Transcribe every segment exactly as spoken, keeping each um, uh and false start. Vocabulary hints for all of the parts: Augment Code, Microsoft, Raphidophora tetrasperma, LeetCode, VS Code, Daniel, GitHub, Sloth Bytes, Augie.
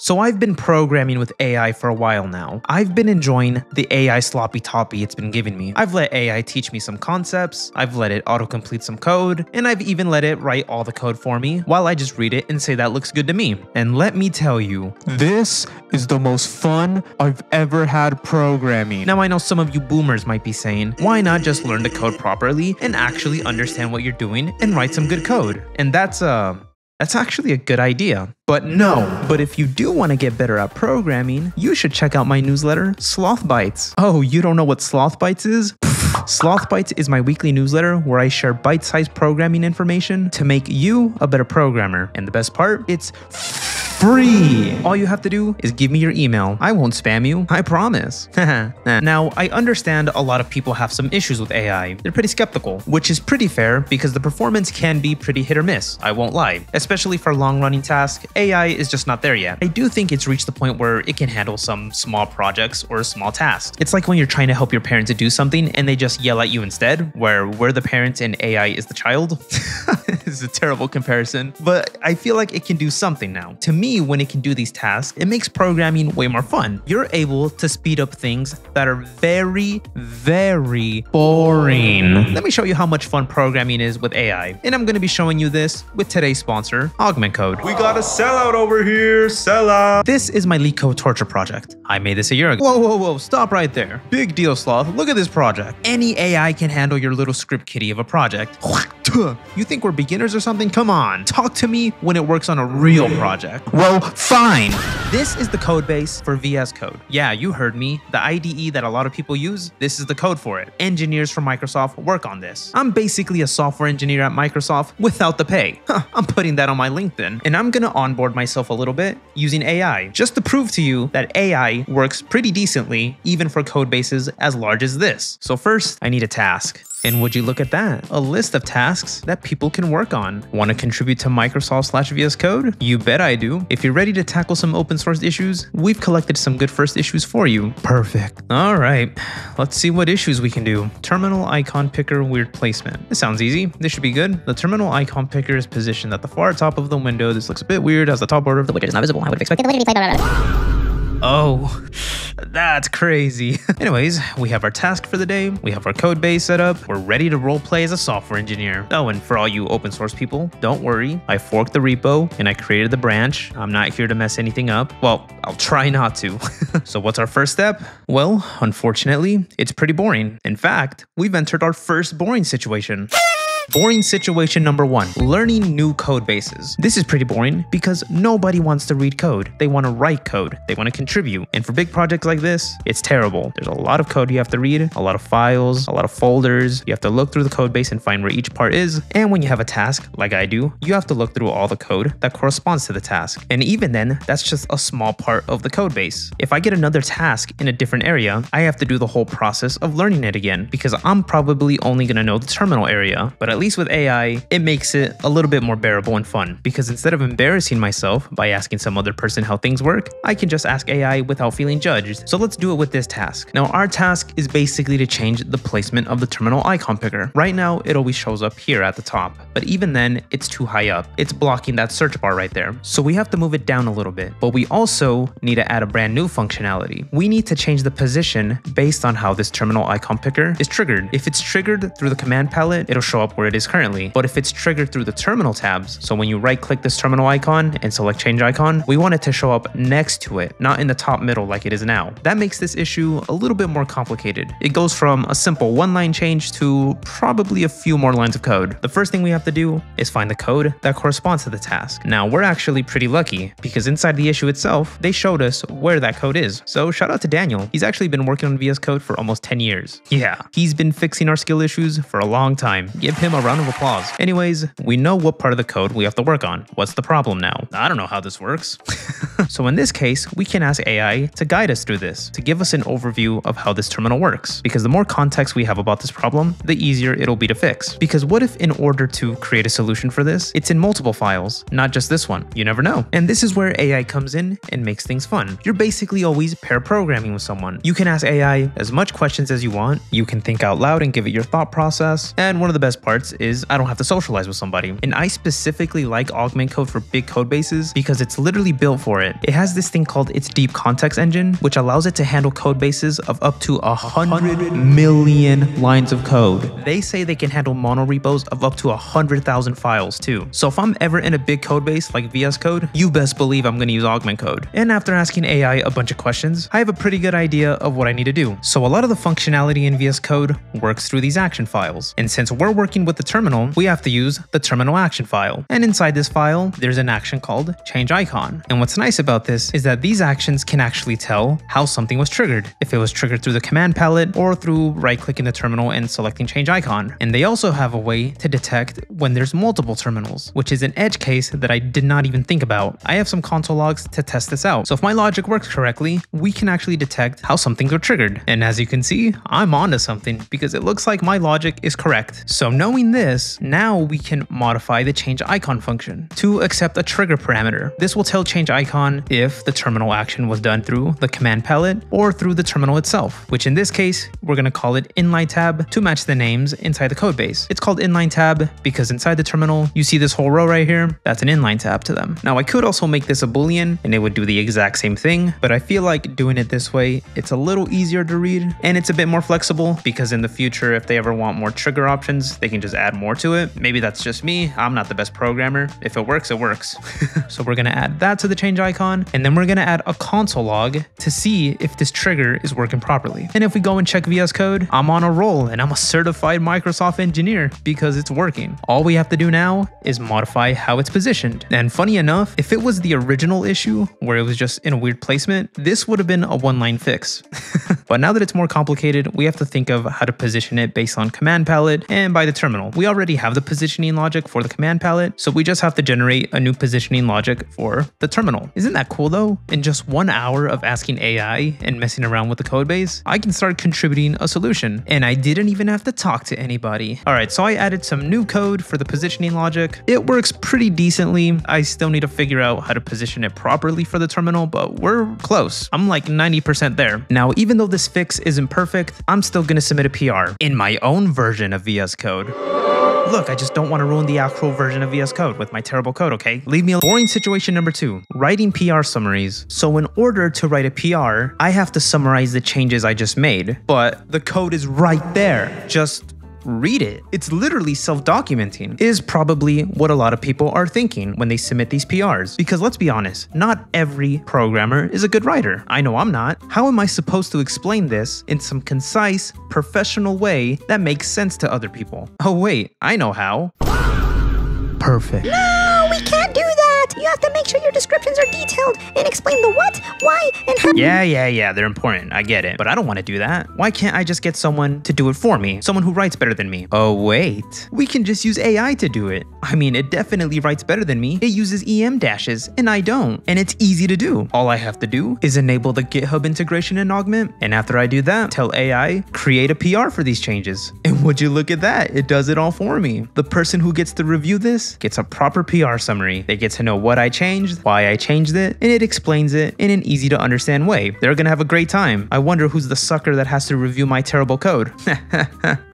So I've been programming with A I for a while now. I've been enjoying the A I sloppy toppy it's been giving me. I've let A I teach me some concepts, I've let it autocomplete some code, and I've even let it write all the code for me while I just read it and say that looks good to me. And let me tell you, this is the most fun I've ever had programming. Now I know some of you boomers might be saying, why not just learn to code properly and actually understand what you're doing and write some good code? And that's uh, that's actually a good idea. But no, but if you do want to get better at programming, you should check out my newsletter, Sloth Bytes. Oh, you don't know what Sloth Bytes is? Sloth Bytes is my weekly newsletter where I share bite-sized programming information to make you a better programmer. And the best part, it's free. All you have to do is give me your email. I won't spam you, I promise. Now, I understand a lot of people have some issues with A I. They're pretty skeptical, which is pretty fair because the performance can be pretty hit or miss, I won't lie. Especially for long-running tasks, A I is just not there yet. I do think it's reached the point where it can handle some small projects or small tasks. It's like when you're trying to help your parent to do something and they just yell at you instead, where we're the parent and A I is the child. This is a terrible comparison, but I feel like it can do something now. To me, when it can do these tasks, it makes programming way more fun. You're able to speed up things that are very, very boring. Let me show you how much fun programming is with A I. And I'm going to be showing you this with today's sponsor, Augment Code. We got a sellout over here, sellout. This is my LeetCode torture project. I made this a year ago. Whoa, whoa, whoa, stop right there. Big deal, Sloth. Look at this project. Any A I can handle your little script kitty of a project. You think we're beginners or something? Come on, talk to me when it works on a real project. Well, fine. This is the code base for V S Code. Yeah, you heard me. The I D E that a lot of people use, this is the code for it. Engineers from Microsoft work on this. I'm basically a software engineer at Microsoft without the pay. Huh, I'm putting that on my LinkedIn. And I'm gonna onboard myself a little bit using A I, just to prove to you that A I works pretty decently, even for code bases as large as this. So first, I need a task. And would you look at that? A list of tasks that people can work on. Want to contribute to Microsoft slash V S Code? You bet I do. If you're ready to tackle some open source issues, we've collected some good first issues for you. Perfect. All right, let's see what issues we can do. Terminal icon picker weird placement. This sounds easy. This should be good. The terminal icon picker is positioned at the far top of the window. This looks a bit weird as the top border of the widget is not visible. I would have expected the widget to be played. Oh. That's crazy. Anyways, we have our task for the day. We have our code base set up. We're ready to role play as a software engineer. Oh, and for all you open source people, don't worry. I forked the repo and I created the branch. I'm not here to mess anything up. Well, I'll try not to. So what's our first step? Well, unfortunately, it's pretty boring. In fact, we've entered our first boring situation. Boring situation number one, learning new code bases. This is pretty boring because nobody wants to read code. They want to write code. They want to contribute. And for big projects like this, it's terrible. There's a lot of code you have to read, a lot of files, a lot of folders. You have to look through the code base and find where each part is. And when you have a task, like I do, you have to look through all the code that corresponds to the task. And even then, that's just a small part of the code base. If I get another task in a different area, I have to do the whole process of learning it again because I'm probably only going to know the terminal area. But at least with A I, it makes it a little bit more bearable and fun because instead of embarrassing myself by asking some other person how things work, I can just ask A I without feeling judged. So let's do it with this task. Now our task is basically to change the placement of the terminal icon picker. Right now, it always shows up here at the top, but even then it's too high up. It's blocking that search bar right there. So we have to move it down a little bit, but we also need to add a brand new functionality. We need to change the position based on how this terminal icon picker is triggered. If it's triggered through the command palette, it'll show up where it is currently, but if it's triggered through the terminal tabs, so when you right click this terminal icon and select change icon, we want it to show up next to it, not in the top middle like it is now. That makes this issue a little bit more complicated. It goes from a simple one line change to probably a few more lines of code. The first thing we have to do is find the code that corresponds to the task. Now we're actually pretty lucky because inside the issue itself, they showed us where that code is. So shout out to Daniel. He's actually been working on V S Code for almost ten years. Yeah, he's been fixing our skill issues for a long time. Give him a round of applause. Anyways, we know what part of the code we have to work on. What's the problem now? I don't know how this works. So in this case, we can ask A I to guide us through this, to give us an overview of how this terminal works. Because the more context we have about this problem, the easier it'll be to fix. Because what if in order to create a solution for this, it's in multiple files, not just this one? You never know. And this is where A I comes in and makes things fun. You're basically always pair programming with someone. You can ask A I as much questions as you want. You can think out loud and give it your thought process. And one of the best parts difference is I don't have to socialize with somebody. And I specifically like Augment Code for big code bases because it's literally built for it. It has this thing called its deep context engine, which allows it to handle code bases of up to one hundred million lines of code. They say they can handle monorepos of up to one hundred thousand files too. So if I'm ever in a big code base like V S Code, you best believe I'm gonna use Augment Code. And after asking A I a bunch of questions, I have a pretty good idea of what I need to do. So a lot of the functionality in V S Code works through these action files. And since we're working with the terminal, we have to use the terminal action file. And inside this file, there's an action called change icon. And what's nice about this is that these actions can actually tell how something was triggered, if it was triggered through the command palette or through right-clicking the terminal and selecting change icon. And they also have a way to detect when there's multiple terminals, which is an edge case that I did not even think about. I have some console logs to test this out. So if my logic works correctly, we can actually detect how some things are triggered. And as you can see, I'm onto something because it looks like my logic is correct. So knowing this, now we can modify the change icon function to accept a trigger parameter. This will tell change icon if the terminal action was done through the command palette or through the terminal itself, which in this case, we're gonna call it inline tab to match the names inside the code base. It's called inline tab because inside the terminal, you see this whole row right here, that's an inline tab to them. Now I could also make this a Boolean and it would do the exact same thing, but I feel like doing it this way, it's a little easier to read and it's a bit more flexible because in the future, if they ever want more trigger options, they can just add more to it. Maybe that's just me. I'm not the best programmer. If it works, it works. So we're gonna add that to the change icon, and then we're gonna add a console log to see if this trigger is working properly. And if we go and check V S Code, I'm on a roll and I'm a certified Microsoft engineer because it's working. All we have to do now is modify how it's positioned. And funny enough, if it was the original issue where it was just in a weird placement, this would have been a one-line fix. But now that it's more complicated, we have to think of how to position it based on command palette and by the terminal. We already have the positioning logic for the command palette, so we just have to generate a new positioning logic for the terminal. Isn't that cool though? In just one hour of asking A I and messing around with the code base, I can start contributing a solution. And I didn't even have to talk to anybody. All right, so I added some new code for the positioning logic. It works pretty decently. I still need to figure out how to position it properly for the terminal, but we're close. I'm like ninety percent there. Now, even though this fix isn't perfect, I'm still gonna submit a P R in my own version of V S Code. Look, I just don't want to ruin the actual version of V S Code with my terrible code, okay? Leave me alone. Boring situation number two, writing P R summaries. So in order to write a P R, I have to summarize the changes I just made, but the code is right there. Just read it. It's literally self-documenting, is probably what a lot of people are thinking when they submit these P Rs. Because let's be honest, not every programmer is a good writer. I know I'm not. How am I supposed to explain this in some concise, professional way that makes sense to other people? Oh wait, I know how. Perfect. No, we can't do that. You have to make sure your descriptions are detailed and explain the what, why, and how. Yeah, yeah, yeah, they're important. I get it, but I don't want to do that. Why can't I just get someone to do it for me? Someone who writes better than me. Oh, wait, we can just use A I to do it. I mean, it definitely writes better than me. It uses E M dashes and I don't, and it's easy to do. All I have to do is enable the GitHub integration in Augment. And after I do that, tell A I, create a P R for these changes. And would you look at that? It does it all for me. The person who gets to review this gets a proper P R summary. They get to know what I changed, why I changed it, and it explains it in an easy to understand way. They're gonna have a great time. I wonder who's the sucker that has to review my terrible code.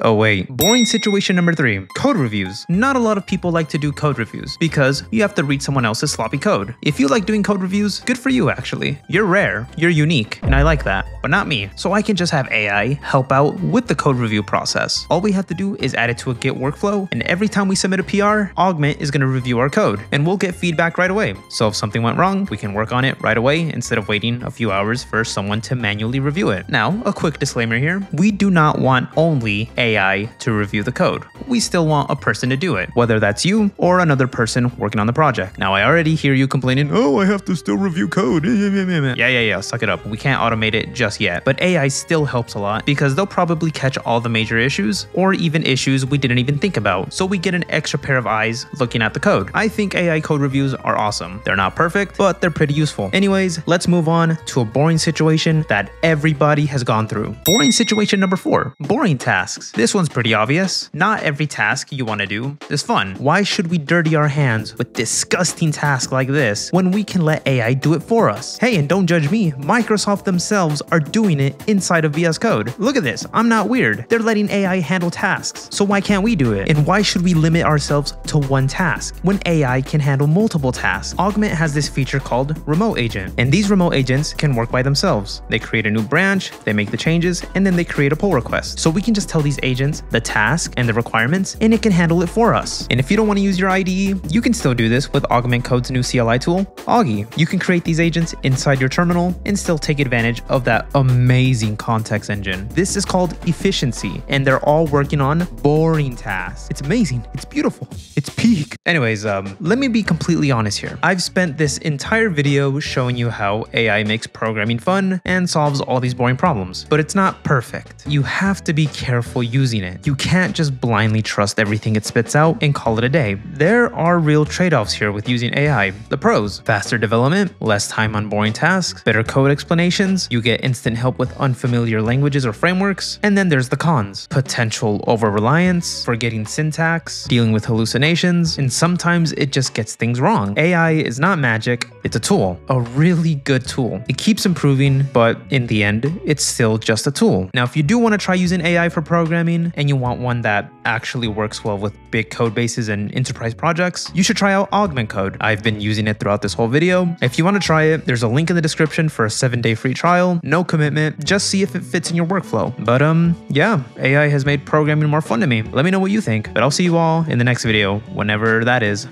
Oh wait, boring situation number three, code reviews. Not a lot of people like to do code reviews because you have to read someone else's sloppy code. If you like doing code reviews, good for you actually. You're rare, you're unique, and I like that, but not me. So I can just have A I help out with the code review process. All we have to do is add it to a Git workflow, and every time we submit a P R, Augment is gonna review our code, and we'll get feedback right away. So if something went wrong, we can work on it right away instead of waiting a few hours for someone to manually review it. Now, a quick disclaimer here. We do not want only A I to review the code. We still want a person to do it, whether that's you or another person working on the project. Now, I already hear you complaining, oh, I have to still review code. Yeah, yeah, yeah, suck it up. We can't automate it just yet. But A I still helps a lot because they'll probably catch all the major issues or even issues we didn't even think about. So we get an extra pair of eyes looking at the code. I think A I code reviews are awesome. awesome. They're not perfect, but they're pretty useful. Anyways, let's move on to a boring situation that everybody has gone through. Boring situation number four, boring tasks. This one's pretty obvious. Not every task you want to do is fun. Why should we dirty our hands with disgusting tasks like this when we can let A I do it for us? Hey, and don't judge me, Microsoft themselves are doing it inside of V S Code. Look at this, I'm not weird. They're letting A I handle tasks, so why can't we do it? And why should we limit ourselves to one task when A I can handle multiple tasks? Augment has this feature called remote agent, and these remote agents can work by themselves. They create a new branch, they make the changes, and then they create a pull request. So we can just tell these agents the task and the requirements, and it can handle it for us. And if you don't want to use your I D E, you can still do this with Augment Code's new C L I tool, Augie. You can create these agents inside your terminal and still take advantage of that amazing context engine. This is called efficiency, and they're all working on boring tasks. It's amazing. It's beautiful. It's peak. Anyways, um, let me be completely honest here. I've spent this entire video showing you how A I makes programming fun and solves all these boring problems, but it's not perfect. You have to be careful using it. You can't just blindly trust everything it spits out and call it a day. There are real trade-offs here with using A I. The pros: faster development, less time on boring tasks, better code explanations, you get instant help with unfamiliar languages or frameworks. And then there's the cons: potential over-reliance, forgetting syntax, dealing with hallucinations, and sometimes it just gets things wrong. A I is not magic, it's a tool, a really good tool. It keeps improving, but in the end, it's still just a tool. Now, if you do want to try using A I for programming and you want one that actually works well with big code bases and enterprise projects, you should try out Augment Code. I've been using it throughout this whole video. If you want to try it, there's a link in the description for a seven day free trial, no commitment, just see if it fits in your workflow. But um, yeah, A I has made programming more fun to me. Let me know what you think, but I'll see you all in the next video, whenever that is.